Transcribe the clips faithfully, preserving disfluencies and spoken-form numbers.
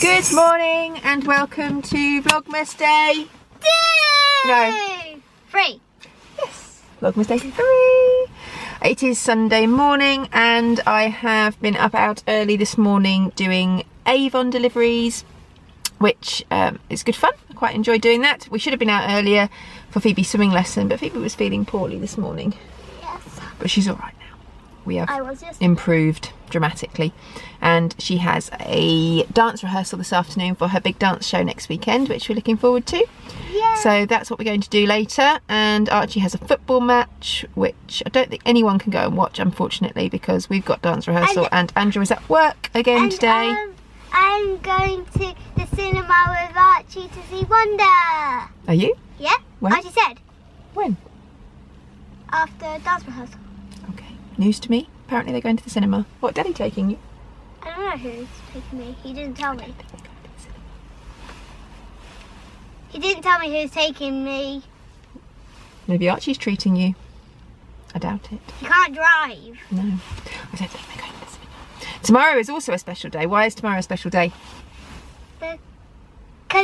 Good morning and welcome to Vlogmas Day. Two. No. Three. Yes. Vlogmas Day three. It is Sunday morning and I have been up out early this morning doing Avon deliveries, which um, is good fun. I quite enjoy doing that. We should have been out earlier for Phoebe's swimming lesson, but Phoebe was feeling poorly this morning. Yes. But she's all right now. We have I was just... improved dramatically, and she has a dance rehearsal this afternoon for her big dance show next weekend, which we're looking forward to. Yeah. So that's what we're going to do later, and Archie has a football match which I don't think anyone can go and watch, unfortunately, because we've got dance rehearsal and, and Andrew is at work again and, today. Um, I'm going to the cinema with Archie to see Wonder. Are you? Yeah. When? Archie said. When? After dance rehearsal. Okay. News to me. Apparently they're going to the cinema. What, Daddy taking you? I don't know who's taking me. He didn't tell me. He didn't tell me who's taking me. Maybe Archie's treating you. I doubt it. He can't drive. No. I don't think they're going to the cinema. Tomorrow is also a special day. Why is tomorrow a special day? Because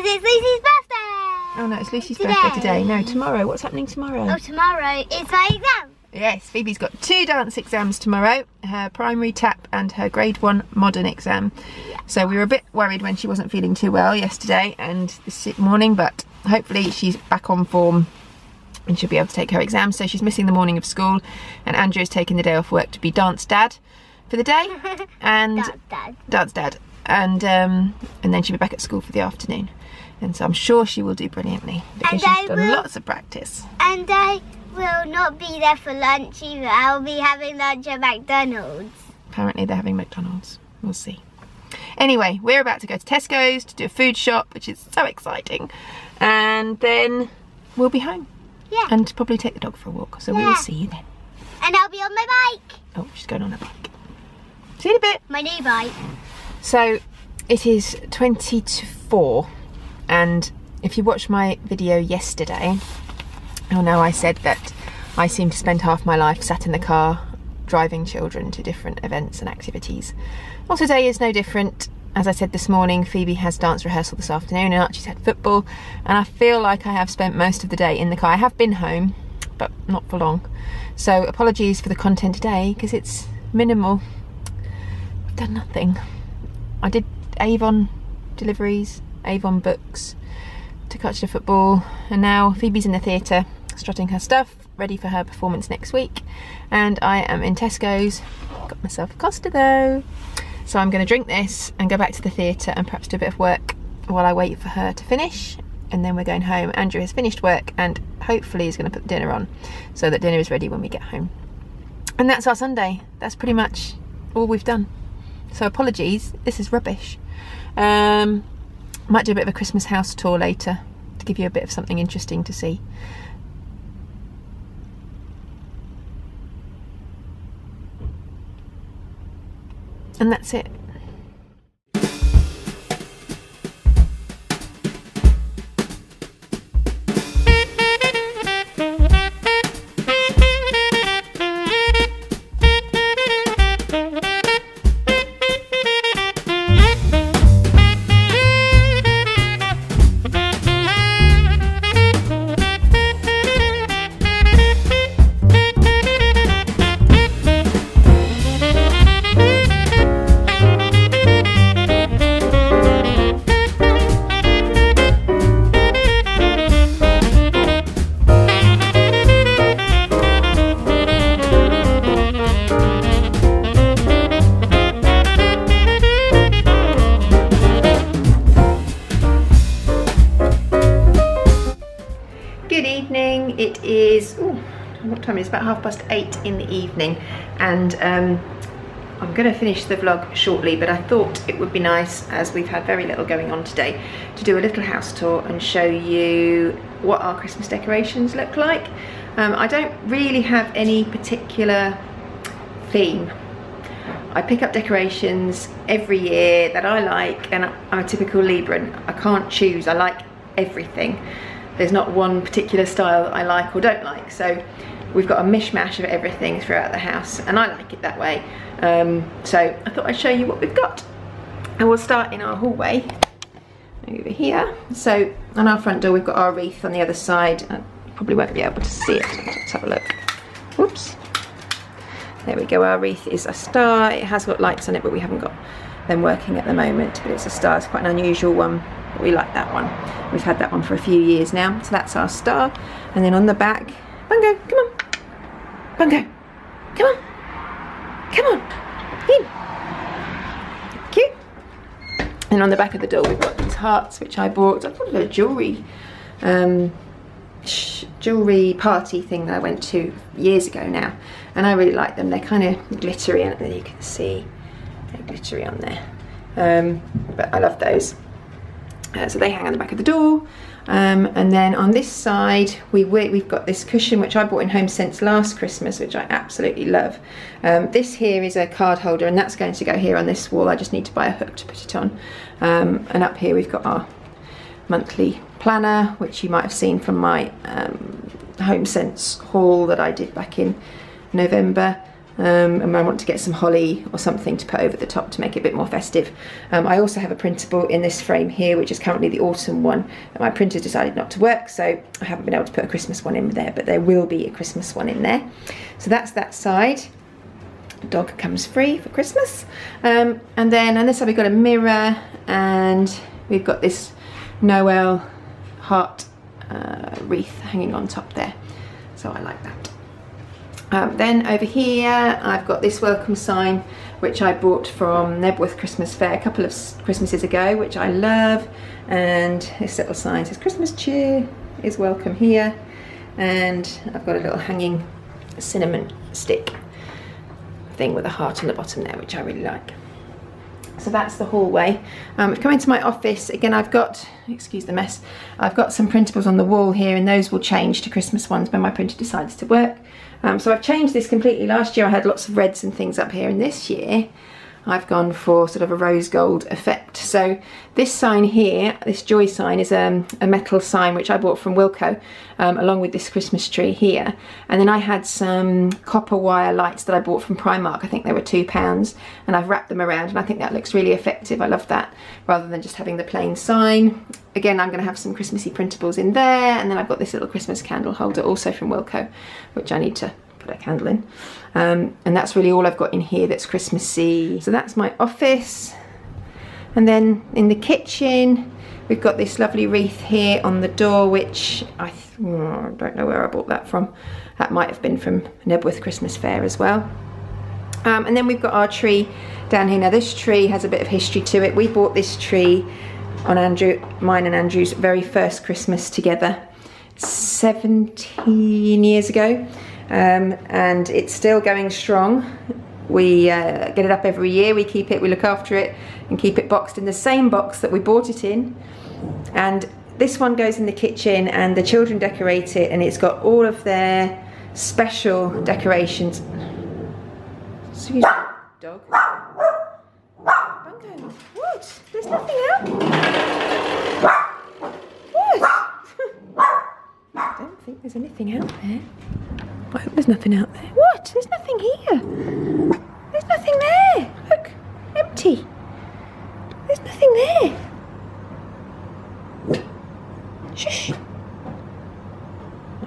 it's Lucy's birthday! Oh no, it's Lucy's today. birthday today. No, tomorrow. What's happening tomorrow? Oh, tomorrow it's my exam. Yes, Phoebe's got two dance exams tomorrow, her primary tap and her grade one modern exam. So we were a bit worried when she wasn't feeling too well yesterday and this morning, but hopefully she's back on form and she'll be able to take her exam. So she's missing the morning of school, and Andrew's taking the day off work to be dance dad for the day. And dance dad. Dance dad. And, um, and then she'll be back at school for the afternoon. And so I'm sure she will do brilliantly because and she's I done will, lots of practice. And I... will not be there for lunch either. I'll be having lunch at McDonald's. Apparently they're having McDonald's. We'll see. Anyway, we're about to go to Tesco's to do a food shop, which is so exciting. And then we'll be home. Yeah. And probably take the dog for a walk. So yeah. We will see you then. And I'll be on my bike. Oh, she's going on her bike. See you in a bit. My new bike. So it is twenty to four. And if you watched my video yesterday, oh no, I said that I seem to spend half my life sat in the car driving children to different events and activities. Well, today is no different. As I said this morning, Phoebe has dance rehearsal this afternoon and Archie's had football, and I feel like I have spent most of the day in the car. I have been home, but not for long. So apologies for the content today because it's minimal. I've done nothing. I did Avon deliveries, Avon books, to catch the football, and now Phoebe's in the theatre strutting her stuff ready for her performance next week, and I am in Tesco's. Got myself a Costa though, so I'm going to drink this and go back to the theatre and perhaps do a bit of work while I wait for her to finish, and then we're going home. Andrew has finished work and hopefully is going to put dinner on so that dinner is ready when we get home. And that's our Sunday. That's pretty much all we've done, so apologies, this is rubbish. um Might do a bit of a Christmas house tour later to give you a bit of something interesting to see. And that's it. It is, ooh, what time is it? About half past eight in the evening, and um, I'm going to finish the vlog shortly, but I thought it would be nice, as we've had very little going on today, to do a little house tour and show you what our Christmas decorations look like. Um, I don't really have any particular theme. I pick up decorations every year that I like, and I'm a typical Libran. I can't choose, I like everything. There's not one particular style that I like or don't like, so we've got a mishmash of everything throughout the house, and I like it that way. Um, so I thought I'd show you what we've got. and we'll start in our hallway over here. So on our front door we've got our wreath on the other side. I probably won't be able to see it. Let's have a look. Whoops. There we go. Our wreath is a star. It has got lights on it, but we haven't got them working at the moment, but it's a star. It's quite an unusual one, but we like that one. We've had that one for a few years now. So that's our star. And then on the back, Bungo, come on. Bungo, come on. Come on. In. Cute. And on the back of the door we've got these hearts, which I bought. I bought a little jewellery um, jewellery party thing that I went to years ago now, and I really like them. They're kind of glittery, and you can see they're glittery on there, um, but I love those. Uh, so they hang on the back of the door, um, and then on this side we, we've got this cushion which I bought in HomeSense last Christmas, which I absolutely love. Um, this here is a card holder, and that's going to go here on this wall. I just need to buy a hook to put it on. Um, and up here we've got our monthly planner, which you might have seen from my um, HomeSense haul that I did back in November. Um, and I want to get some holly or something to put over the top to make it a bit more festive. Um, I also have a printable in this frame here, which is currently the autumn one. My printer decided not to work, so I haven't been able to put a Christmas one in there, but there will be a Christmas one in there. So that's that side. The dog comes free for Christmas. Um, and then on this side we've got a mirror, and we've got this Noel heart uh, wreath hanging on top there. So I like that. Um, then over here I've got this welcome sign, which I bought from Nebworth Christmas Fair a couple of Christmases ago, which I love. And this little sign says Christmas cheer is welcome here. And I've got a little hanging cinnamon stick thing with a heart on the bottom there, which I really like. So that's the hallway. Um, we've come into my office again. I've got, excuse the mess, I've got some printables on the wall here, and those will change to Christmas ones when my printer decides to work. Um, so I've changed this completely. Last year I had lots of reds and things up here, and this year I've gone for sort of a rose gold effect. So this sign here, this joy sign, is um, a metal sign which I bought from Wilko, um, along with this Christmas tree here. And then I had some copper wire lights that I bought from Primark. I think they were two pounds, and I've wrapped them around, and I think that looks really effective. I love that, rather than just having the plain sign. Again, I'm going to have some Christmassy printables in there, and then I've got this little Christmas candle holder also from Wilko, which I need to put a candle in, um, and that's really all I've got in here that's Christmassy. So that's my office. And then in the kitchen we've got this lovely wreath here on the door, which I th oh, don't know where I bought that from. That might have been from Nebworth Christmas Fair as well. Um, and then we've got our tree down here. Now this tree has a bit of history to it. We bought this tree on Andrew, mine and Andrew's very first Christmas together seventeen years ago. Um, and it's still going strong. We uh, get it up every year. We keep it, we look after it, and keep it boxed in the same box that we bought it in. And this one goes in the kitchen, and the children decorate it, and it's got all of their special decorations. Excuse me, dog. Bungo, what? There's nothing out. What? I don't think there's anything out there. I hope there's nothing out there. What? There's nothing here. There's nothing there. Look, empty. There's nothing there. Shush. I'll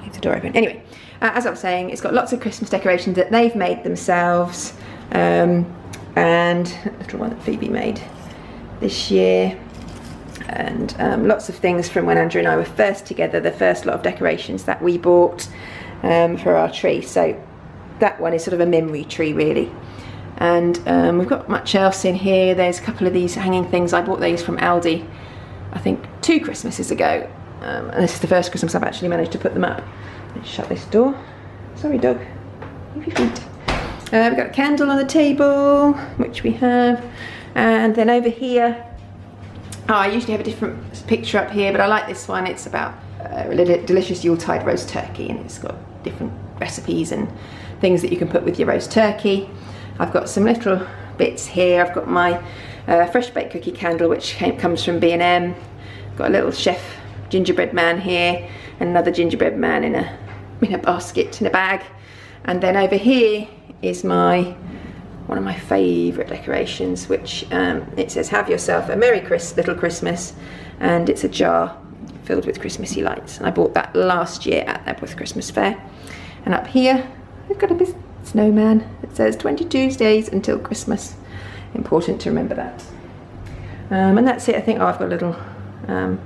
leave the door open. Anyway, uh, as I was saying, it's got lots of Christmas decorations that they've made themselves. Um, and a little one that Phoebe made this year. And um, lots of things from when Andrew and I were first together, the first lot of decorations that we bought. Um, for our tree. So that one is sort of a memory tree really. And um, we've got much else in here. There's a couple of these hanging things. I bought these from Aldi I think two Christmases ago, um, and this is the first Christmas I've actually managed to put them up. Let's shut this door. Sorry dog, move your feet. Uh, we've got a candle on the table, which we have. And then over here, oh, I usually have a different picture up here, but I like this one. It's about a delicious Yuletide roast turkey, and it's got different recipes and things that you can put with your roast turkey. I've got some little bits here. I've got my uh, fresh baked cookie candle, which came, comes from B and M. Got a little chef gingerbread man here, and another gingerbread man in a in a basket in a bag. And then over here is my one of my favourite decorations, which um, it says, "Have yourself a Merry Chris Little Christmas," and it's a jar filled with Christmassy lights. And I bought that last year at Nebworth Christmas Fair. And up here, we've got a big snowman. It says twenty-two days until Christmas. Important to remember that. Um, and that's it, I think. Oh, I've got a little um,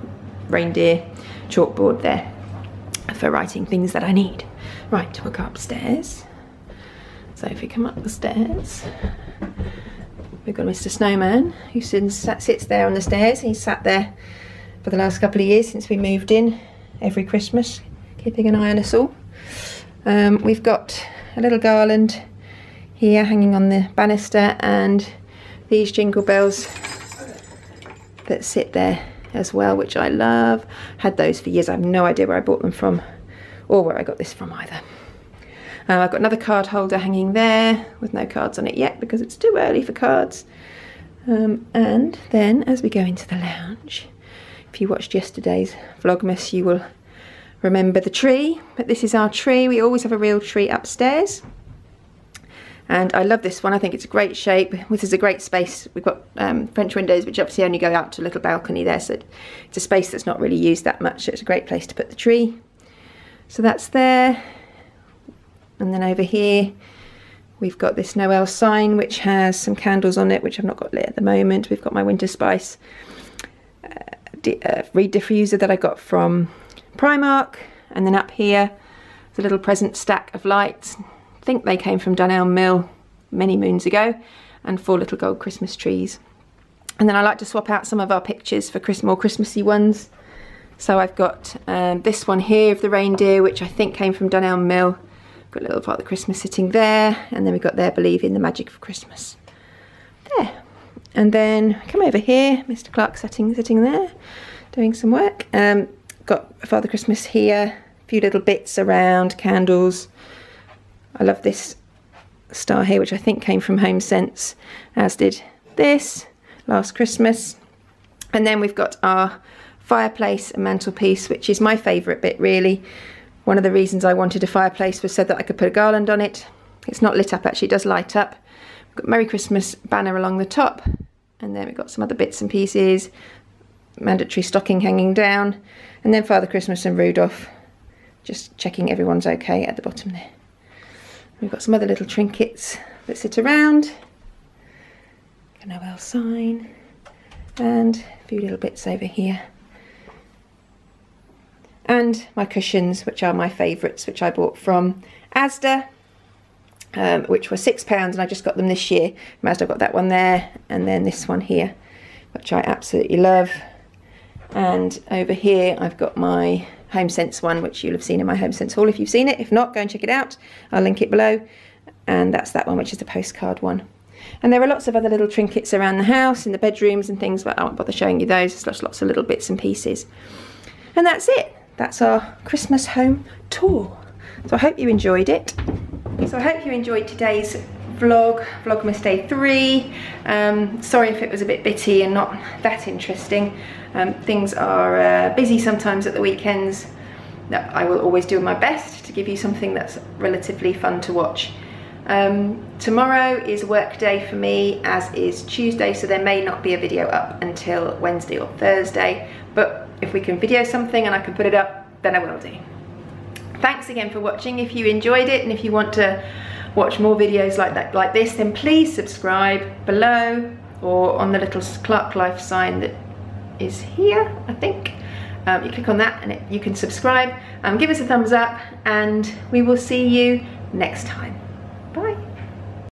reindeer chalkboard there for writing things that I need. Right, we'll go upstairs. So if we come up the stairs, we've got Mister Snowman, who sits there on the stairs. He's sat there for the last couple of years since we moved in, every Christmas, keeping an eye on us all. Um, we've got a little garland here hanging on the banister, and these jingle bells that sit there as well, which I love. Had those for years. I have no idea where I bought them from or where I got this from either. Uh, I've got another card holder hanging there with no cards on it yet because it's too early for cards. Um, and then as we go into the lounge, if you watched yesterday's Vlogmas, you will remember the tree. But this is our tree. We always have a real tree upstairs. And I love this one. I think it's a great shape. This is a great space. We've got um, French windows, which obviously only go out to a little balcony there. So it's a space that's not really used that much. So it's a great place to put the tree. So that's there. And then over here, we've got this Noel sign, which has some candles on it, which I've not got lit at the moment. We've got my Winter Spice uh, uh, reed diffuser that I got from Primark. And then up here, there's a little present stack of lights. I think they came from Dunelm Mill many moons ago, and four little gold Christmas trees. And then I like to swap out some of our pictures for Chris more Christmassy ones. So I've got um, this one here of the reindeer, which I think came from Dunelm Mill. Got a little part of the Christmas sitting there, and then we've got there, "Believe in the Magic of Christmas." There. And then come over here, Mister Clarke sitting, sitting there, doing some work. Um, got Father Christmas here, a few little bits around, candles. I love this star here, which I think came from HomeSense, as did this last Christmas. And then we've got our fireplace and mantelpiece, which is my favourite bit, really. One of the reasons I wanted a fireplace was so that I could put a garland on it. It's not lit up, actually. It does light up. We've got Merry Christmas banner along the top, and then we've got some other bits and pieces, mandatory stocking hanging down, and then Father Christmas and Rudolph, just checking everyone's okay at the bottom there. We've got some other little trinkets that sit around, a Noel sign, and a few little bits over here. And my cushions, which are my favourites, which I bought from Asda, um, which were six pounds, and I just got them this year. From Asda, I got that one there, and then this one here, which I absolutely love. And over here, I've got my HomeSense one, which you'll have seen in my HomeSense haul if you've seen it. If not, go and check it out. I'll link it below. And that's that one, which is the postcard one. And there are lots of other little trinkets around the house, in the bedrooms and things, but I won't bother showing you those. There's lots, lots of little bits and pieces. And that's it. That's our Christmas home tour. So I hope you enjoyed it. So I hope you enjoyed today's vlog, Vlogmas Day three. Um, sorry if it was a bit bitty and not that interesting. Um, things are uh, busy sometimes at the weekends. No, I will always do my best to give you something that's relatively fun to watch. Um, tomorrow is work day for me, as is Tuesday, so there may not be a video up until Wednesday or Thursday, but if we can video something and I can put it up, then I will do. Thanks again for watching. If you enjoyed it, and if you want to watch more videos like that, like this, then please subscribe below or on the little Clarke Life sign that is here, I think. Um, you click on that and it, you can subscribe. Um, give us a thumbs up, and we will see you next time.